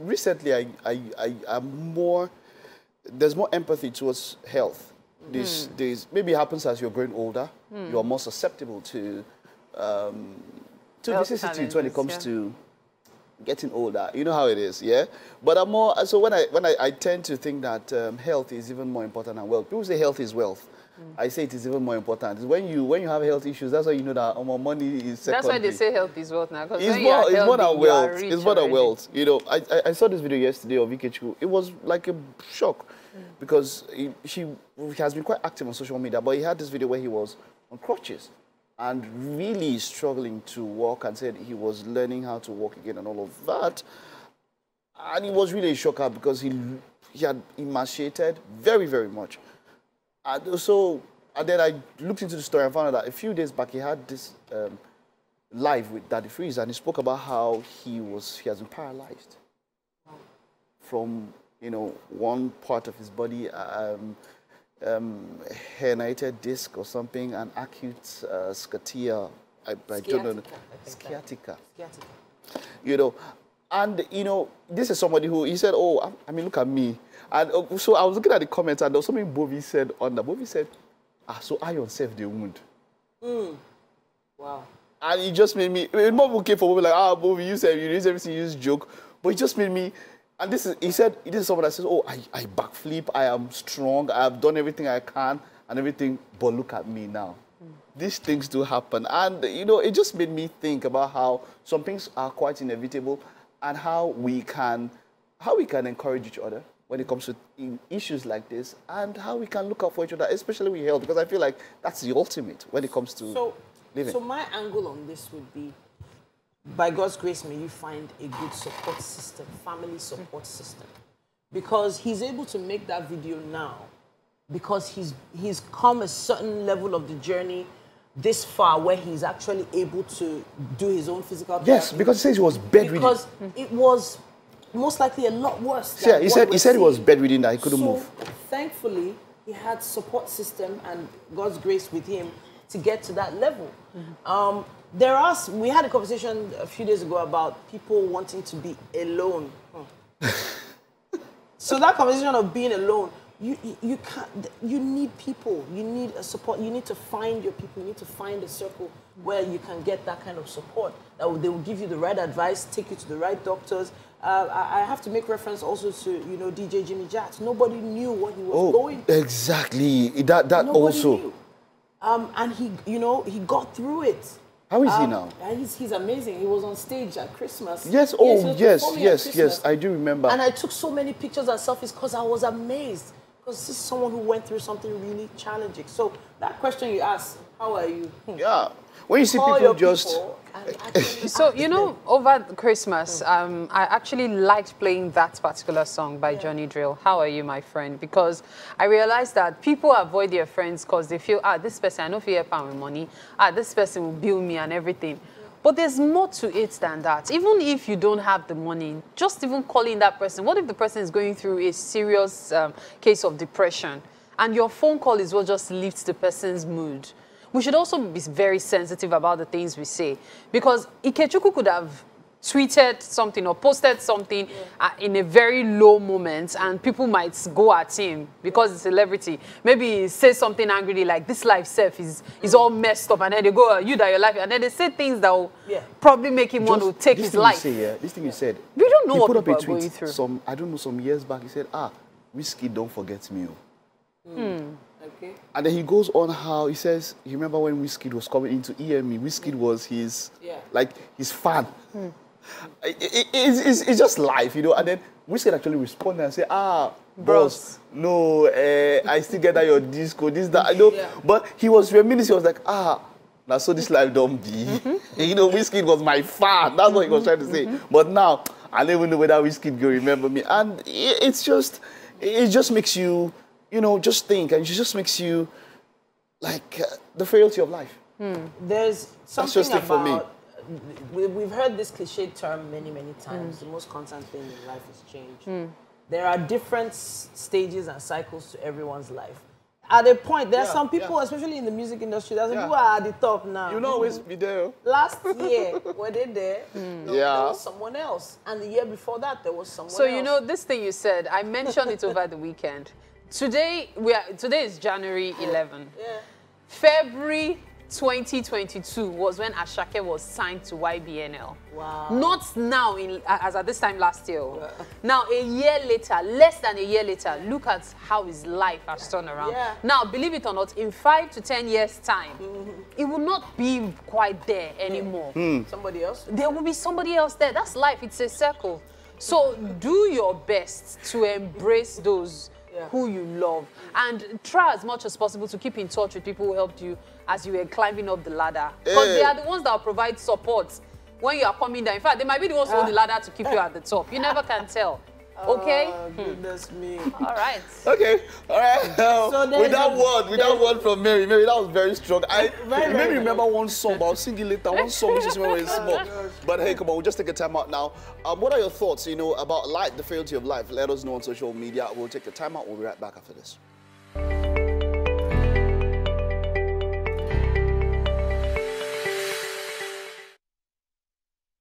Recently, I'm more. There's more empathy towards health these days. Maybe it happens as you're growing older. You are more susceptible to vicissitudes when it comes to getting older. You know how it is, yeah. But I'm more. So when I tend to think that health is even more important than wealth. People say health is wealth. I say it is even more important. When you have health issues, that's why you know that money is secondary. That's why they say health is wealth now. It's more than wealth. It's more than wealth. You know, I saw this video yesterday of Ikechukwu. It was like a shock because he has been quite active on social media, but he had this video where he was on crutches and really struggling to walk and said he was learning how to walk again and all of that. And it was really a shocker because he had emaciated very, very much. And then I looked into the story and found out that a few days back he had this live with Daddy Freeze, and he spoke about how he has been paralyzed from one part of his body, herniated disc or something, and acute sciatica. I don't know. Sciatica. And, this is somebody who, he said, oh, I mean, look at me. And so I was looking at the comments, and there was something Bovi said on that. Bovi said, so I yourself the wound. Wow. And it just made me, more people came for Bovi, like, Bovi, you said, you use everything, you use joke. But it just made me, and this is, he said, this is someone that says, I backflip, I am strong, I have done everything I can, and everything, but look at me now. These things do happen. And, it just made me think about how some things are quite inevitable, and how we can encourage each other when it comes to issues like this, and how we can look out for each other, especially with health, because I feel like that's the ultimate when it comes to living. So my angle on this would be, by God's grace, may you find a good support system, family support system, because he's able to make that video now, because he's come a certain level of the journey this far where he's actually able to do his own physical therapy. Yes, because he says he was bedridden. Because it was most likely a lot worse. Yeah, he said he was bedridden, that he couldn't move. Thankfully, he had support system and God's grace with him to get to that level. We had a conversation a few days ago about people wanting to be alone. So that conversation of being alone, You can't. You need people. You need a support. You need to find your people. You need to find a circle where you can get that kind of support. They will give you the right advice, take you to the right doctors. I have to make reference also to DJ Jimmy Jacks. Nobody knew what he was going through. Exactly. That nobody also knew. And he got through it. How is he now? He's amazing. He was on stage at Christmas. Yes. Yes. I do remember. And I took so many pictures and selfies because I was amazed. Because this is someone who went through something really challenging. So that question you asked, how are you? Yeah. When you see people just... So, over Christmas, I actually liked playing that particular song by Johnny Drill, How Are You, My Friend? Because I realized that people avoid their friends because they feel, this person, I know if you help out with money, this person will bill me and everything. But there's more to it than that. Even if you don't have the money, just even calling that person. What if the person is going through a serious case of depression, and your phone call is what just lifts the person's mood? We should also be very sensitive about the things we say, because Ikechukwu could have tweeted something or posted something in a very low moment, and people might go at him because it's a celebrity. Maybe say something angrily like, this life self is all messed up, and then they go, you die your life, and then they say things that will probably make him want to take his life. This thing you said, we don't know what people are going through. I don't know, some years back, he said, Whiskey, don't forget me. Okay. And then he goes on how he says, you remember when Whiskey was coming into EME, Whiskey was his, like, his fan. It's just life, and then Whiskey actually responded and say, bros, no, I still get that your disco, this, that, but he was reminiscing, he was like, now so this life don't be, Whiskey was my fan, that's what he was trying to say, but now, I don't even know whether Whiskey will remember me, and it just makes you, just think, and it just makes you, like, the frailty of life. There's something just about... for me. We've heard this cliche term many, many times. The most constant thing in life is change. There are different stages and cycles to everyone's life. at a point, there's some people, especially in the music industry, there's people who are at the top now. You know, always be there. Last year, were they there? No, there was someone else. And the year before that, there was someone else. So, you know, this thing you said, I mentioned it over the weekend. Today, today is January 11. Yeah. February 2022 was when Ashake was signed to YBNL. Wow. Not now, as at this time last year. Yeah. Now, a year later, less than a year later, look at how his life has turned around. Yeah. Now, believe it or not, in 5 to 10 years' time, it will not be quite there anymore. Somebody else? There will be somebody else there. That's life. It's a circle. So do your best to embrace those who you love, and try as much as possible to keep in touch with people who helped you as you were climbing up the ladder, because they are the ones that provide support when you are coming down. In fact, they might be the ones who hold the ladder to keep you at the top. You never can tell. Okay? Goodness me. All right. Okay. All right. So without word from Mary. Mary, that was very strong. I remember one song, but I'll sing it later. One song which is when we small. But hey, come on, we'll just take a time out now. What are your thoughts, you know, about life, the frailty of life? Let us know on social media. We'll take a time out. We'll be right back after this.